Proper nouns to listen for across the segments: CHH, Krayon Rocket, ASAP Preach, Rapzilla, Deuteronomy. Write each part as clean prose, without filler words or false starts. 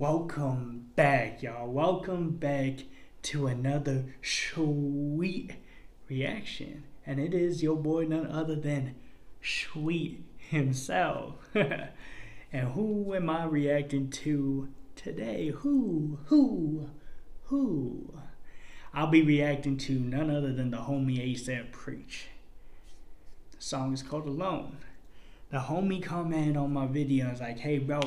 Welcome back, y'all. Welcome back to another sweet reaction. And it is your boy, none other than Sweet himself. And who am I reacting to today? Who? I'll be reacting to none other than the homie ASAP Preach. The song is called Alone. The homie commented on my video. It's like, hey bro,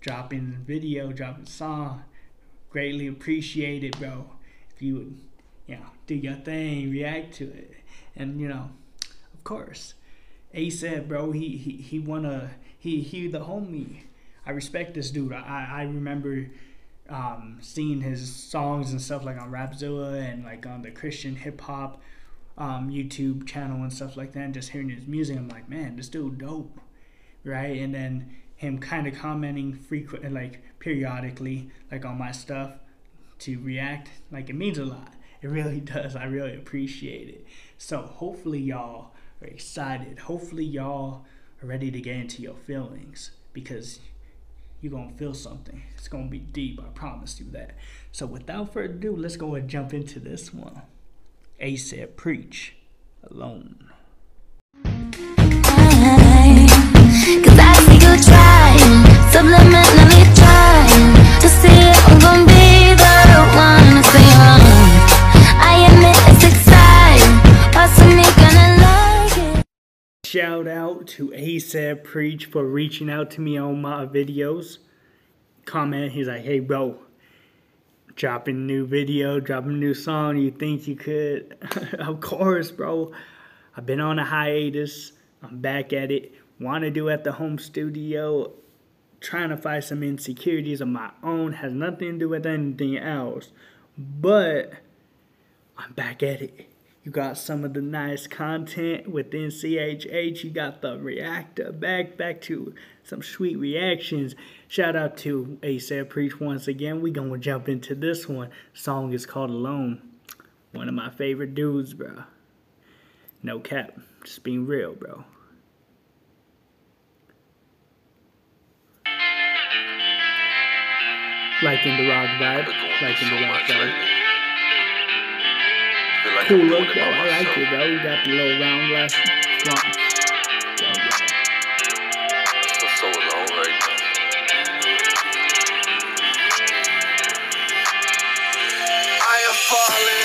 dropping video, dropping song, greatly appreciate it, bro. If you would, you know, do your thing, react to it. And you know, of course, ASAP, bro, he the homie. I respect this dude. I remember seeing his songs and stuff like on Rapzilla and like on the Christian hip hop YouTube channel and stuff like that, and just hearing his music, I'm like, man, this dude dope, right? And then him kind of commenting frequently, like periodically, like on my stuff to react, like it means a lot. It really does. I really appreciate it. So hopefully y'all are excited. Hopefully y'all are ready to get into your feelings, because you're gonna feel something. It's gonna be deep, I promise you that. So without further ado, let's go and jump into this one. ASAP Preach, Alone. Shout out to ASAP Preach for reaching out to me on my videos. Comment, he's like, hey bro, dropping new video, dropping new song, you think you could? Of course, bro. I've been on a hiatus. I'm back at it. Want to do at the home studio. Trying to fight some insecurities of my own. Has nothing to do with anything else. But I'm back at it. You got some of the nice content within CHH. You got the reactor back to some sweet reactions. Shout out to ASAP Preach once again. We gonna jump into this one. Song is called Alone. One of my favorite dudes, bro. No cap, just being real, bro. Like in the rock vibe. Like in the rock vibe. Cool look, bro. I like it, bro. You got the little round left. I'm so alone right now. I am falling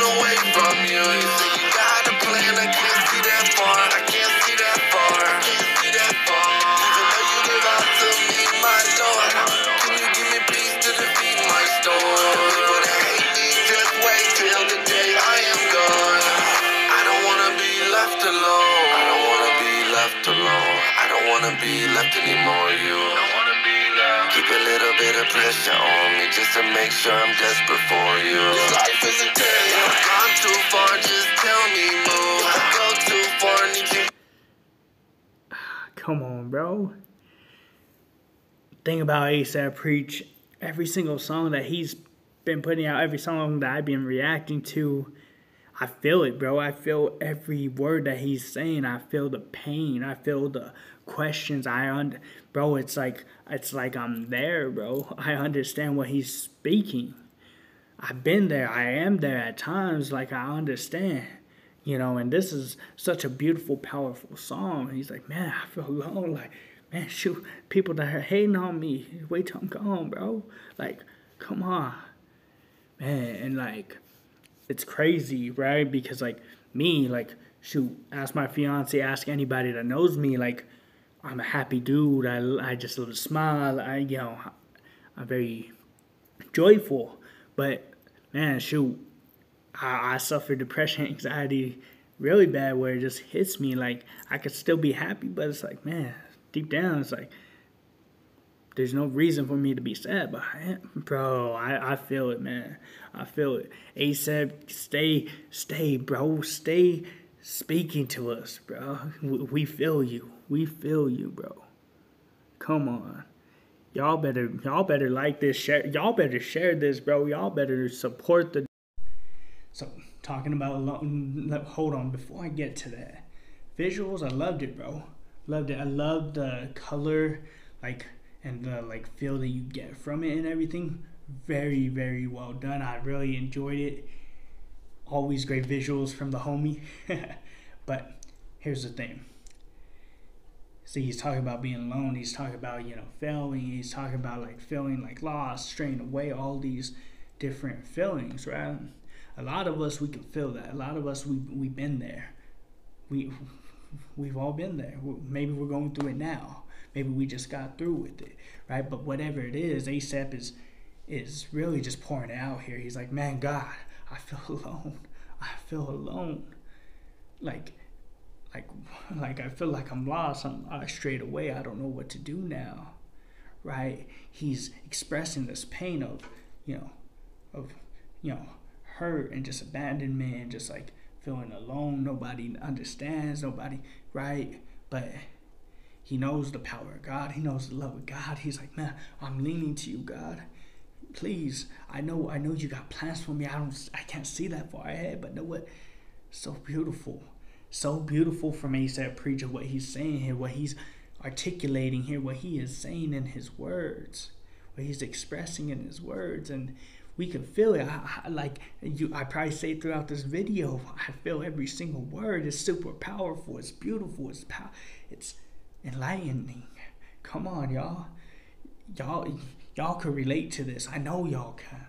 away from you. You say you got a plan, I can't see that far. I can't see that far. I can't see that far. Even though you live out to me, my door. Can you give me peace to defeat my storm? Be left anymore, you keep a little bit of pressure on me just to make sure I'm desperate for you. This life is a day, I've gone too far, just tell me move. I go too far, need you. Come on, bro. Thing about ASAP Preach, every single song that he's been putting out, every song that I've been reacting to, I feel it, bro. I feel every word that he's saying. I feel the pain. I feel the questions. Bro, it's like I'm there, bro. I understand what he's speaking. I've been there. I am there at times. Like, I understand, you know. And this is such a beautiful, powerful song. He's like, man, I feel alone. Like, man, shoot, people that are hating on me, wait till I'm gone, bro. Like, come on, man. And like, it's crazy, right? Because like me, like, shoot, ask my fiance, ask anybody that knows me, like, I'm a happy dude. I just love to smile. You know, I'm very joyful. But man, shoot, I suffer depression, anxiety really bad, where it just hits me. Like, I could still be happy, but it's like, man, deep down, it's like, there's no reason for me to be sad, but I feel it, man. I feel it. ASAP, stay, bro. Stay speaking to us, bro. We feel you. We feel you, bro. Come on. Y'all better like this. Share. Y'all better share this, bro. Y'all better support the. So, talking about alone. Hold on, before I get to that. Visuals, I loved it, bro. Loved it. I love the color, like, and the like feel that you get from it and everything. Very, very well done. I really enjoyed it. Always great visuals from the homie. But here's the thing. See, he's talking about being alone. He's talking about, you know, failing. He's talking about like feeling like lost, straying away, all these different feelings, right? A lot of us, we can feel that. A lot of us, we've been there. We've all been there. Maybe we're going through it now. Maybe we just got through with it, right? But whatever it is, ASAP is really just pouring it out here. He's like, man, God, I feel alone. I feel alone. Like I feel like I'm lost. I strayed away. I don't know what to do now, right? He's expressing this pain of hurt and just abandonment and just like feeling alone. Nobody understands. Nobody, right? But he knows the power of God. He knows the love of God. He's like, man, I'm leaning to you, God. Please, I know you got plans for me. I can't see that far ahead, but know what? So beautiful. So beautiful from ASAP Preach, what he's saying here, what he's articulating here, what he is saying in his words, what he's expressing in his words. And we can feel it. I probably say throughout this video, I feel every single word. It's super powerful. It's beautiful. It's enlightening. Come on, y'all. Y'all could relate to this. I know y'all can.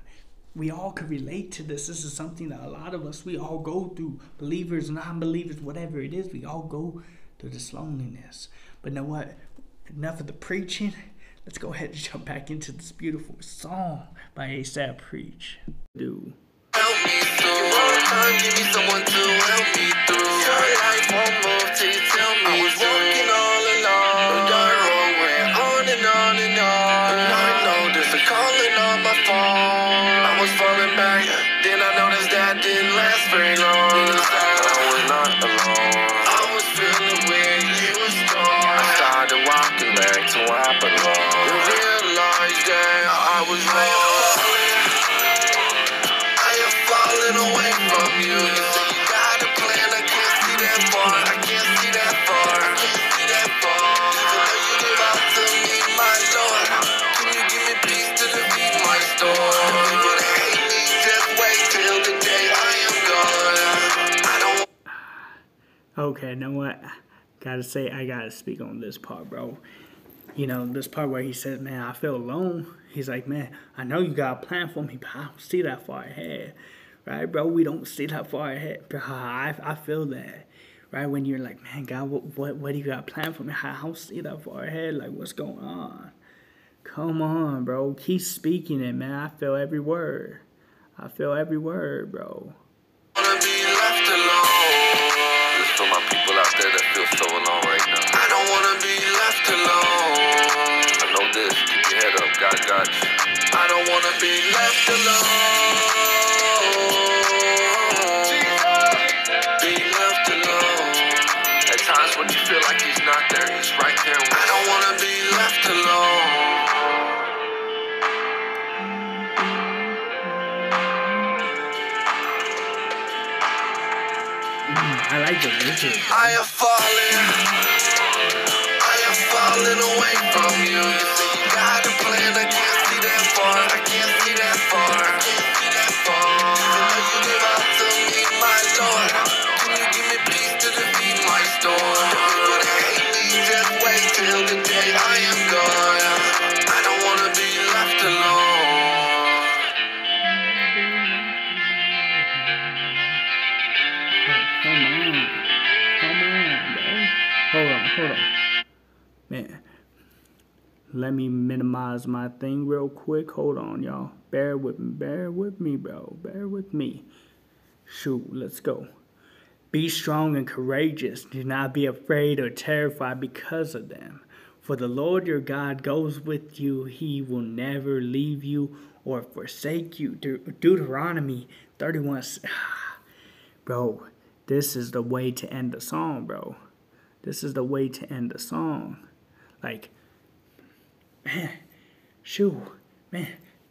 We all could relate to this. This is something that a lot of us, we all go through. Believers, non-believers, whatever it is, we all go through this loneliness. But you know what? Enough of the preaching. Let's go ahead and jump back into this beautiful song by ASAP Preach. Dude. Help me through. Time, give me someone to help me through. Your life won't move till you tell me. I was walking all alone. The dark road went on and on and on. And I noticed a calling on my phone. I was falling back. Then I noticed that didn't last very long. Inside, I was not alone. I was feeling where you was gone. I started walking back to where I belong. You realized that I was wrong. Okay, you know what? I gotta speak on this part, bro. You know, this part where he says, man, I feel alone. He's like, man, I know you got a plan for me, but I don't see that far ahead. Right, bro? We don't see that far ahead. Bro, I feel that. Right? When you're like, man, God, what do you got planned for me? I don't see that far ahead. Like, what's going on? Come on, bro. Keep speaking it, man. I feel every word. I feel every word, bro. So alone right now. I don't wanna be left alone. I know this. Keep your head up. God got you. I don't wanna be left alone. Be left alone. At times when you feel like he's not there, he's right there. I don't wanna be left alone. I like the music. I am falling away from you. You say you got a plan, I can't see that far. I can't see that far. I can't see that far. So now you give out to me, my Lord. Can you give me peace to defeat my storm? The people that hate me just wait till the day I am gone. I don't wanna be left alone. Hold on. Man, let me minimize my thing real quick. Hold on, y'all. Bear with me, bro. Bear with me. Shoot, let's go. Be strong and courageous. Do not be afraid or terrified because of them. For the Lord your God goes with you. He will never leave you or forsake you. Deuteronomy 31. Bro, this is the way to end the song, bro. This is the way to end the song. Like, man,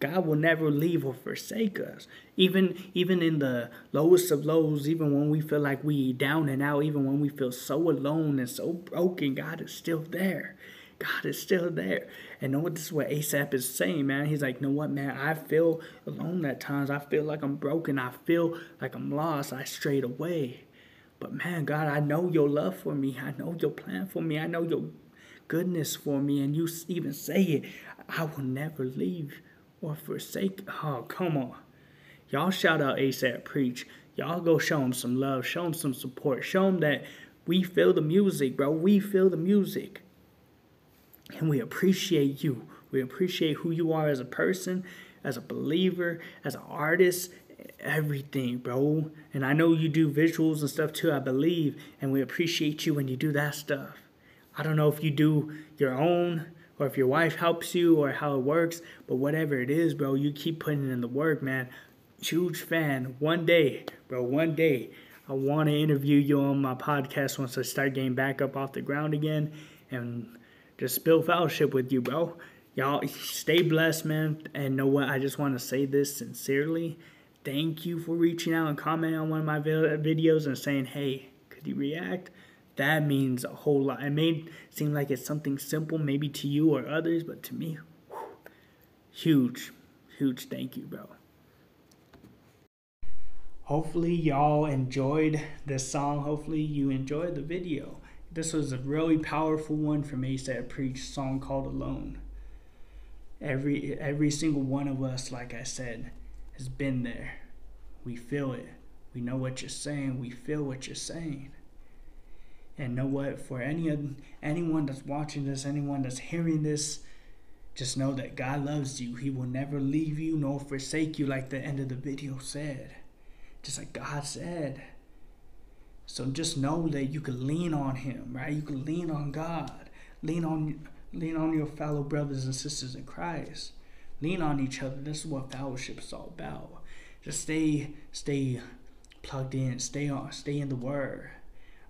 God will never leave or forsake us. Even in the lowest of lows, even when we feel like we down and out, even when we feel so alone and so broken, God is still there. God is still there. And know what, this is what ASAP is saying, man. He's like, you know what, man? I feel alone at times. I feel like I'm broken. I feel like I'm lost. I strayed away. But man, God, I know your love for me. I know your plan for me. I know your goodness for me. And you even say it, I will never leave or forsake. Oh, come on. Y'all shout out ASAP Preach. Y'all go show him some love. Show him some support. Show him that we feel the music, bro. We feel the music. And we appreciate you. We appreciate who you are as a person, as a believer, as an artist, everything, bro. And I know you do visuals and stuff too, I believe. And we appreciate you when you do that stuff. I don't know if you do your own or if your wife helps you or how it works, but whatever it is, bro, you keep putting in the work, man. Huge fan. One day, bro, one day, I want to interview you on my podcast once I start getting back up off the ground again and just spill fellowship with you, bro. Y'all stay blessed, man. And know what? I just want to say this sincerely. Thank you for reaching out and commenting on one of my videos and saying, hey, could you react? That means a whole lot. It may seem like it's something simple, maybe to you or others, but to me, whew, huge, huge thank you, bro. Hopefully y'all enjoyed this song. Hopefully you enjoyed the video. This was a really powerful one from ASAP Preach, song called Alone. Every single one of us, like I said, has been there. We feel it. We know what you're saying. We feel what you're saying. And know what? For anyone that's watching this, anyone that's hearing this, just know that God loves you. He will never leave you nor forsake you, like the end of the video said. Just like God said. So just know that you can lean on him, right? You can lean on God. Lean on your fellow brothers and sisters in Christ. Lean on each other. This is what fellowship is all about. Just stay plugged in. Stay in the word.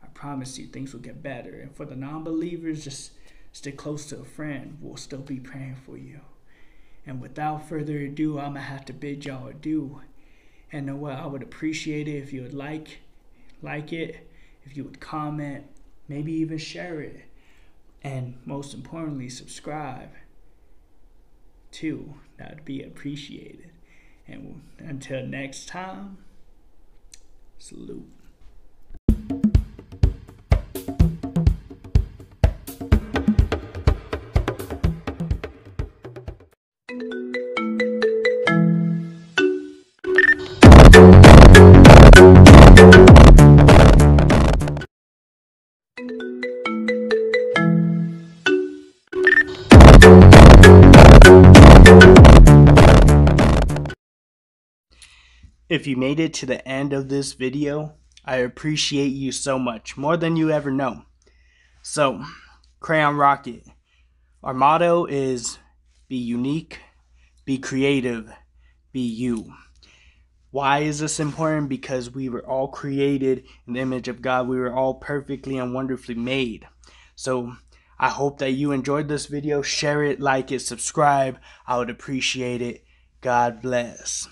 I promise you things will get better. And for the non-believers, just stick close to a friend. We'll still be praying for you. And without further ado, I'm gonna have to bid y'all adieu. And know what? I would appreciate it if you would like it, if you would comment, maybe even share it, and most importantly, subscribe too. That would be appreciated. And until next time, salute. If you made it to the end of this video, I appreciate you so much, more than you ever know. So, Krayon Rocket, our motto is be unique, be creative, be you. Why is this important? Because we were all created in the image of God. We were all perfectly and wonderfully made. So, I hope that you enjoyed this video. Share it, like it, subscribe. I would appreciate it. God bless.